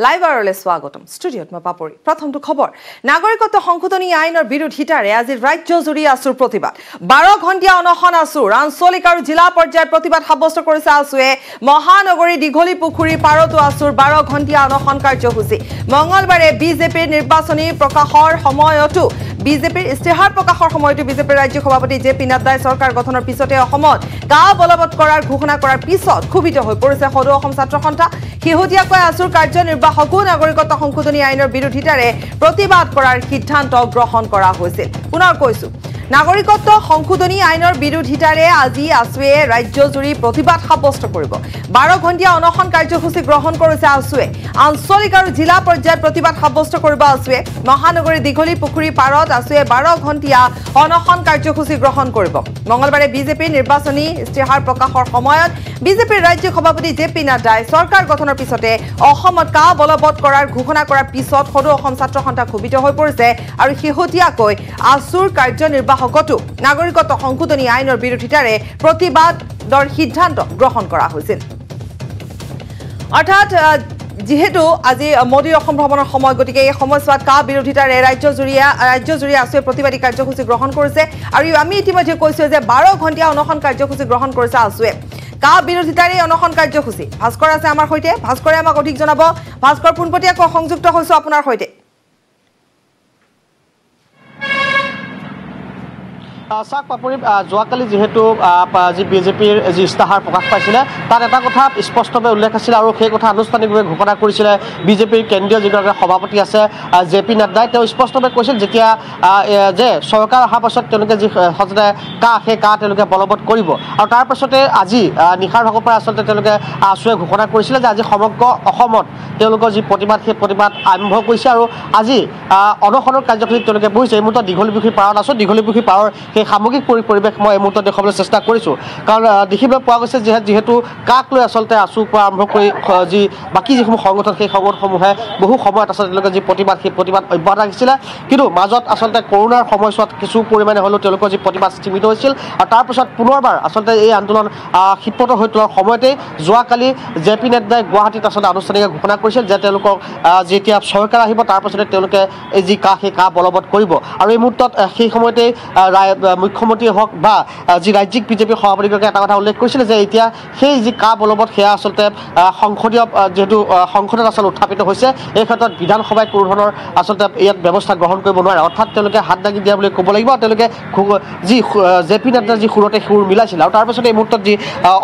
Live आरले स्वागतम स्टूडियोत में पापोरी प्रथम तो खबर नागरिकत्व संशोधन आईन और बिरोधितारे आज राज्यजुरी आसुर प्रतिबाद 12 घंटिया अनशन आसुर आंचलिक और जिला पर्यायर प्रतिबाद सब्यस्त करिছে आसुए महानगरी दीघली पुखुरी पारतो आसुर 12 घंटिया अनशन कार्यसूची मंगलबारे बीजेपी निर्वाचनी प्रकाशर समयतो बीजेपीर इस्तेहार प्रकाशर समयतो बीजेपी राज्य सभापति जे पी नड्डाय सरकार गठনৰ পিছতে অসমত কা বলবৎ কৰাৰ ঘোষণা কৰাৰ পিছত ক্ষুভিত হৈ পৰিছে সৰু অসম ছাত্ৰ সন্থা শেহতীয়াকৈ আছুৰ কাৰ্যনিৰ্বাহক নাগৰিকত্ব সংশোধনী আইনৰ বিৰোধিতাৰে প্ৰতিবাদ কৰাৰ সিদ্ধান্ত গ্ৰহণ কৰা হৈছিল। পুনৰ কৈছো নাগৰিকত্ব সংশোধনী আইনৰ বিৰোধিতাৰে আজি আছুৱে ৰাজ্যজুৰি প্ৰতিবাদ সাব্যস্ত কৰিব। 12 ঘণ্টিয়া অনশন কাৰ্যসূচী গ্ৰহণ কৰিছে আছুৱে। আঞ্চলিক আৰু জিলা পৰ্যায়ত প্ৰতিবাদ সাব্যস্ত কৰিব আছুৱে। মহানগৰী দীঘলী পুখুৰী পাৰত আছুৱে 12 ঘণ্টিয়া অনশন কাৰ্যসূচী গ্ৰহণ কৰিব। মঙলবাৰে বিজেপি নিৰ্বাচনী ইস্তেহাৰ প্ৰকাশৰ সময়ত বিজেপিৰ ৰাজ্য সভাপতি জে পি নাড্ডাই চৰকাৰ গঠনৰ পিছতে অসমত কা বলবৎ কৰাৰ ঘোষণা কৰাৰ পিছত সৰু অসম ছাত্ৰ সন্থা ক্ষুভিত হৈ পৰিছে আৰু শেহতীয়াকৈ আছুৰ কাৰ্যনিৰ্বাহক কটো নাগৰিকত্ব সংশোধনী আইনৰ বিৰোধিতাৰে প্ৰতিবাদৰ সিদ্ধান্ত গ্ৰহণ কৰা হৈছিল। অৰ্থাৎ যেহেতু আজি মোদী অসম ভ্ৰমণৰ সময় গতিকে এই সময়ছোৱাত কা বিৰোধিতাৰে ৰাজ্যজুৰি আছুৱে প্ৰতিবাদী কাৰ্যসূচী গ্ৰহণ কৰিছে আৰু আমি ইতিমধ্যে কৈছো যে 12 ঘণ্টিয়া অনশন কাৰ্যসূচী গ্ৰহণ কৰিছে আছুৱে। কা বিৰোধিতাৰে অনশন কাৰ্যসূচী ভাস্কৰ আছে আমাৰ হৈতে ভাস্কৰে আমাক অধিক জনাব। ভাস্কৰ পুনপতিয়া সংযুক্ত হৈছে আপোনাৰ হৈতে। साक पापुरी जोकाली जेहेतु जी बीजेपीर जी इस्ताहार प्रकाश पाइसिले तार एटा कथा स्पष्ट भाव उल्लेख आछिले आरो हे कथा आनुष्ठानिकभावे घोषणा करिसिले बीजेपीर केन्द्रीय जिगरा सभापति आछे जे पी नड्डा तेव स्पष्ट भावे कइसिल जेतिया जे सरकार अहार पाछत तेनके जी सजने का हे का तेनके बलबत करिब आरो तार पाछते आजि निखार भागपर आसलते तेनके आसुए घोषणा करिसिले जे आजि समग्र असमत तेनकर जी प्रतिबाद हे प्रतिबाद आरम्भ करिसे आरो आजि अनशन कार्यक्रम तेनके बहिसे एमुत दीघलीपुखी पारत आछो दीघलीपुखी पारर सामग्रिक परिवेश मैं मुहूर्त देखा चेष्टा कर देखिए पा गई से जीतु काक आसलते आसुर पर आरम्भ कर जी बाकी जी संगठन सभी संगठनसमूहे बहु समय आसलते जी प्रतिबाद अब्याहत रखिले कि मजत आसलते करोनार समयसूत किछु परिमाणे हलो जी प्रतिबाद सीमित होइसिल और तार पाছত पुनरबार आसलते यह आंदोलन क्षिप्त हो तोलार समयते जोकाली जे पी नड्डाय गुवाहाटीत आसलते आनुष्ठानिक घोषणा करिसिल जे तेलुকক जेतिया सरकार आहिब तार पाछते तेलुके जी का हे का बलबत करिब और यह मुहूर्त सेई समयते मुख्यमंत्री हक जी राज्यिक बीजेपी सभापतिगराकीয়ে এটা কথা উল্লেখ কৰিছিল যে এতিয়া সেই जी কা বলবৎ সেয়া আচলতে সংসদীয় যেহেতু সংসদত আচলতে উত্থাপিত হৈছে এই ক্ষেত্ৰত বিধানসভাই কোনো ধৰণৰ আচলতে ইয়াত ব্যৱস্থা গ্ৰহণ কৰিব নোৱাৰে অৰ্থাৎ তেওঁলোকে হাত দাঙি দিয়া বুলি ক'ব লাগিব তেওঁলোকে যি জে পি নড্ডা যি সুৰতে সুৰ মিলাইছিল আৰু তাৰ পাছতে এই মুহূৰ্তত যি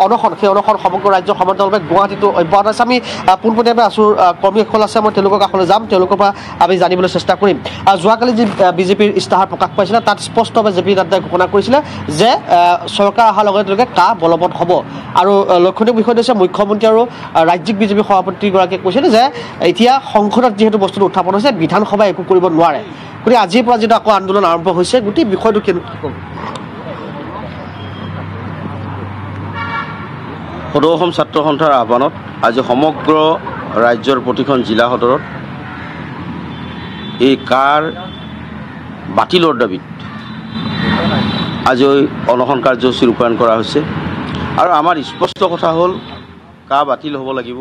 অনশন সেই অনশন সমগ্ৰ ৰাজ্য সমন্তভাৱে গুৱাহাটীতো অব্যাহত আছে আমি পোনপটীয়াকৈ আছুৰ কৰ্মীসকল আছে মই তেওঁলোকৰ কাষলৈ যাম তেওঁলোকৰ পৰা আমি জানিবলৈ চেষ্টা কৰিম যোৱাকালি যি বিজেপিৰ ইস্তাহাৰ প্ৰকাশ পাইছিলে তাত স্পষ্টভাৱে জে পি নড্ডাই ঘোষণा करिছিলে सरकार अहार का बलबत हम और लक्षणीय विषय मुख्यमंत्री और राज्यिक बीजेपी सभापतिगराकीয়ে কৈছিলে इतना संसद जी बस्तु उत्थापन होता है विधानसभा एक नए गए आज जी आक आंदोलन आरम्भ होते गोटे विषय तो সদৌ অসম ছাত্ৰ সন্থাৰ আহ্বানত आज समग्र राज्यर प्रतिखन जिला सदर এই কাৰ বাতিলৰ দাবী आज अनशन कार्यसूची रूपायण और आमार स्पष्ट कथा हल का बातिल हब लगे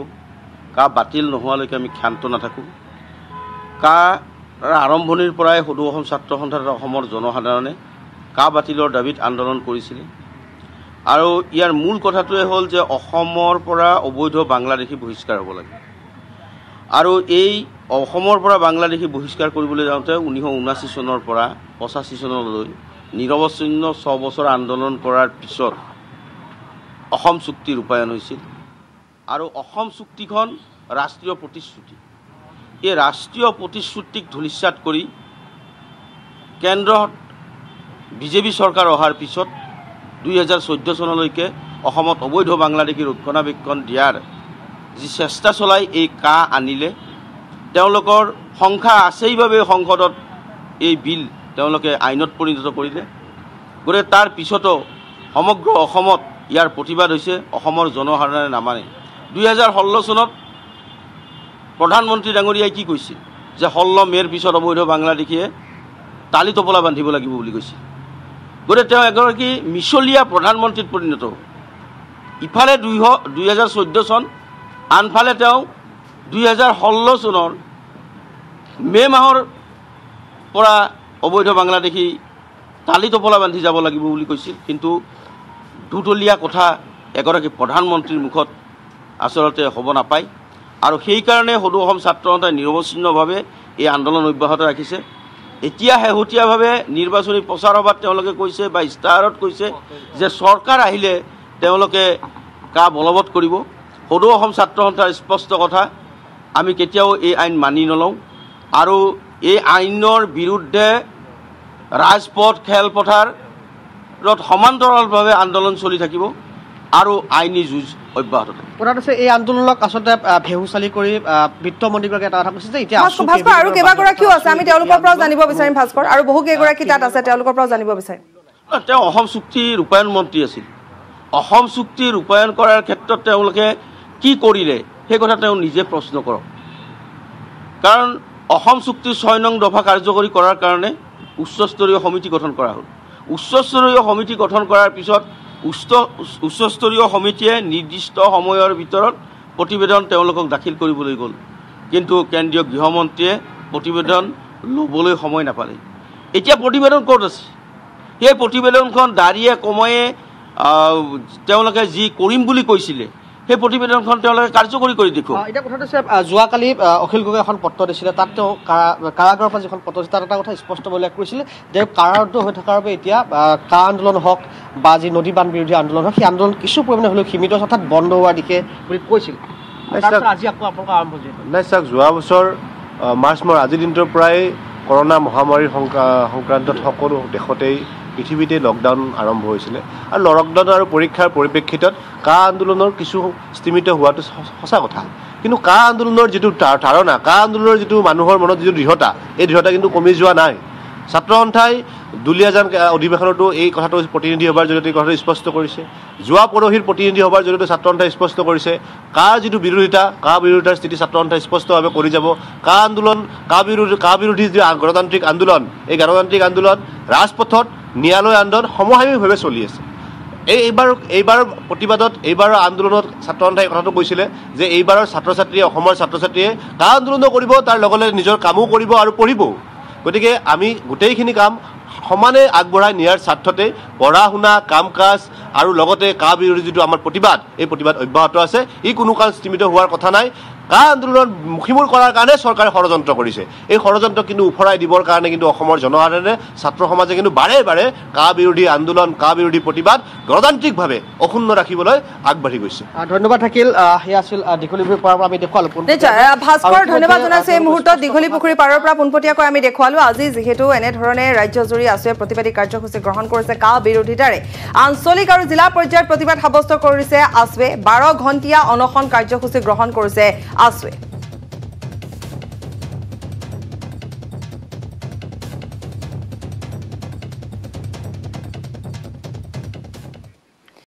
का बातिल नोहालेक आम क्षांत नाथको कार आरम्भणिर पराय सदৌ असम छात्र सन्थार असমৰ जनसाधारणे का बातिलर दाबीत आंदोलन करिছিলে आरो यार मूल कथाटोৱে हल जे असমৰ পৰা अवैध बांग्लादेशी बहिष्कार हब लगे और यही असমৰ পৰা बांग्लादेशी बहिष्कार কৰিবলৈ যাওঁতে 1979 চনৰ পৰা 85 চনলৈ নিৰৱচ্ছিন্ন 6 বছৰ আন্দোলন কৰাৰ পিছত অসম চুক্তি ৰূপায়ণ হৈছিল আৰু অসম চুক্তিখন ৰাষ্ট্ৰীয় প্ৰতিশ্ৰুতি এই ৰাষ্ট্ৰীয় প্ৰতিশ্ৰুতিক ধূলিসাৎ কৰি কেন্দ্ৰত বিজেপি চৰকাৰ অহাৰ পিছত 2014 চনলৈকে অসমত অবৈধ বাংলাদেশী ৰক্ষণাবেক্ষণ দিয়াৰ যি চেষ্টা চলাই এই কা আনিলে তেওঁলোকৰ সংখ্যা আছেই বাবে সংসদত এই বিল তেওঁলোকে আইনত পৰিণত কৰিলে গৰে তাৰ পিছতো সমগ্ৰ অসমত ইয়াৰ প্ৰতিবাদ হৈছে অসমৰ জনসাধাৰণে নামানে 2016 চনত প্ৰধানমন্ত্ৰী ডাঙৰীয়াই কি কৈছিল যে 16 মেৰ পিছত অবৈধ বাংলাদেশীয়ে তালি তপলা বান্ধিব লাগিব বুলি কৈছিল গৰে তেওঁ এগৰাকী মিছলীয়া প্ৰধানমন্ত্ৰীত পৰিণত ইফালে 2014 চন আনফালে তেওঁ 2016 চনৰ মে মাহৰ পৰা অবৈধ বাংলাদেশী তালি টোপলা বান্ধি যাব লাগিব বুলি কৈছিল, কিন্তু দুটলীয়া কথা এগৰাকী প্ৰধানমন্ত্ৰীৰ মুখত আচলতে হ'ব নাপায়। আৰু সেই কাৰণে সদৌ অসম ছাত্ৰ সন্থাই নিৰৱচ্ছিন্নভাৱে এই আন্দোলন অব্যাহত ৰাখিছে। এতিয়া শেহতীয়াভাৱে নিৰ্বাচনী প্ৰচাৰ সভাত তেওঁলোকে কৈছে বা ইস্তাহাৰত কৈছে যে চৰকাৰ আহিলে তেওঁলোকে কা বলবৎ কৰিব। সদৌ অসম ছাত্ৰ সন্থাৰ স্পষ্ট কথা, আমি কেতিয়াও এই আইন মানি নলওঁ আৰু এই আইনৰ বিৰুদ্ধে ৰাজপথ খেলপথাৰত সমান্তৰালভাৱে আন্দোলন চলি থাকিব আৰু আইনী যুঁজ অব্যাহত থাকিব। প্ৰধানত এই আন্দোলনক আচলতে ভেহুচালি কৰি বিত্তমন্ত্ৰীগৰাকীয়ে এটা কথা কৈছে যে এতিয়া ভাস্কৰ আৰু কেইবাগৰাকীও আছে, আমি তেওঁলোকৰ পৰাও জানিব বিচাৰিম। ভাস্কৰ আৰু বহু কেইগৰাকী তাত আছে, তেওঁলোকৰ পৰাও জানিব বিচাৰিম। তেওঁ অসম চুক্তি ৰূপায়ণ মন্ত্ৰী আছিল, অসম চুক্তি ৰূপায়ণ কৰাৰ ক্ষেত্ৰত তেওঁলোকে কি কৰিলে সেই কথা তেওঁ নিজে প্ৰশ্ন কৰক। কাৰণ অসম চুক্তিৰ ৬ নং দফা কাৰ্যকৰী কৰাৰ কাৰণে উচ্চস্তৰীয় সমিতি গঠন কৰা হ'ল। উচ্চস্তৰীয় সমিতি গঠন কৰাৰ পিছত উচ্চস্তৰীয় সমিতিয়ে নিৰ্দিষ্ট সময়ৰ ভিতৰত প্ৰতিবেদন তেওঁলোকক দাখিল কৰিবলৈ গ'ল, কিন্তু কেন্দ্ৰীয় গৃহমন্ত্ৰীয়ে প্ৰতিবেদন ল'বলৈ সময় নাপালে। এতিয়া প্ৰতিবেদন ক'ত আছে? সেই প্ৰতিবেদনখন দাঁড়িয়ে কময়ে তেওঁলোকে যি কৰিম বুলি কৈছিলে সেই প্ৰতিবেদনখন তেওঁলোকে কাৰ্যকৰী কৰি দেখো। এটা কথাটো আছে, যোৱাকালি অখিল গগৈ এখন পত্ৰ দিছিলে, তাত তেওঁ কাৰাগাৰৰ পৰা যিখন পত্ৰ দিছিল তাত এটা কথা স্পষ্ট উল্লেখ কৰিছিলে যে কাৰাৰুদ্ধ হৈ থকাৰ বাবে এতিয়া কা আন্দোলন হওক বা যি নদী বান বিৰোধী আন্দোলন হওক সেই আন্দোলন কিছু পৰিমাণে হ'লেও সীমিত অৰ্থাৎ বন্ধ হোৱাৰ দিশে বুলি কৈছিল। আজি আকৌ আপোনালোকৰ আৰম্ভ হৈছে। নাই চাওক, যোৱা বছৰ মাৰ্চ মাহৰ আজিৰ দিনটোৰ পৰাই কৰোণা মহামাৰীৰ সংক্ৰান্তত সকলো দেশতেই পৃথিৱীতে লকডাউন আৰম্ভ হৈছিলে আৰু লকডাউন আৰু পৰীক্ষাৰ পৰিপ্ৰেক্ষিতত কা আন্দোলনৰ কিছু সীমিত হোৱাটো সঁচা কথা, কিন্তু কা আন্দোলনৰ যিটো ধাৰণা, কা আন্দোলনৰ যিটো মানুহৰ মনত যিটো দৃঢ়তা, এই দৃঢ়তা কিন্তু কমি যোৱা নাই। ছাত্ৰ সন্থাই দুলীয়াজান অধিৱেশনতো এই কথাটো প্ৰতিনিধি সভাৰ জৰিয়তে কথাটো স্পষ্ট কৰিছে, যোৱা পৰহিৰ প্ৰতিনিধি সভাৰ জৰিয়তে ছাত্ৰ সন্থাই স্পষ্ট কৰিছে। কাৰ যিটো বিৰোধিতা, কা বিৰোধিতাৰ স্থিতি ছাত্ৰ সন্থাই স্পষ্টভাৱে কৰি যাব। কা আন্দোলন, কা বিৰোধী যি গণতান্ত্ৰিক আন্দোলন, এই গণতান্ত্ৰিক আন্দোলন ৰাজপথত ন্যায়ালয় আন্দোলন সমসাময়িকভাৱে চলি আছে। এইবাৰ প্ৰতিবাদত, এইবাৰৰ আন্দোলনত ছাত্ৰ সন্থাই কথাটো কৈছিলে যে এইবাৰৰ ছাত্ৰ ছাত্ৰীয়ে, অসমৰ ছাত্ৰ ছাত্ৰীয়ে কা আন্দোলনো কৰিব, তাৰ লগতে নিজৰ কামো কৰিব আৰু পঢ়িবও। গতিকে আমি গোটেইখিনি কাম সমানে আগবঢ়াই নিয়াৰ স্বাৰ্থতে পঢ়া শুনা, কাম কাজ আৰু লগতে কা বিৰোধী যিটো আমাৰ প্ৰতিবাদ, এই প্ৰতিবাদ অব্যাহত আছে। ই কোনো কাল সীমিত হোৱাৰ কথা নাই। কা আন্দোলন মুখিমূল কৰাৰ কাৰণে চৰকাৰে ষড়যন্ত্ৰ কৰিছে। এই ষড়যন্ত্ৰ কিন্তু উফৰাই দিবৰ কাৰণে কিন্তু অসমৰ জনসাধাৰণে, ছাত্ৰ সমাজে কিন্তু বাৰে বাৰে কা বিৰোধী আন্দোলন, কা বিৰোধী প্ৰতিবাদ গণতান্ত্ৰিকভাৱে অক্ষুণ্ণ ৰাখিবলৈ আগবাঢ়ি গৈছে। ধন্যবাদ থাকিল। সেয়া আছিল দীঘলী পুখুৰীৰ পাৰৰ পৰা আমি দেখুৱালোঁ। ভাস্কৰ, ধন্যবাদ জনাইছোঁ। এই মুহূৰ্তত দীঘলী পুখুৰীৰ পাৰৰ পৰা পোনপটীয়াকৈ আমি দেখুৱালোঁ আজি যিহেতু এনেধৰণে ৰাজ্যজুৰি আছুৱে প্ৰতিবাদী কাৰ্যসূচী গ্ৰহণ কৰিছে, কা বিৰোধিতাৰে আঞ্চলিক আৰু জিলা পৰ্যায়ত প্ৰতিবাদ সাব্যস্ত কৰিছে আছুৱে, 12 ঘণ্টীয়া অনশন কাৰ্যসূচী গ্ৰহণ কৰিছে আছুৱে।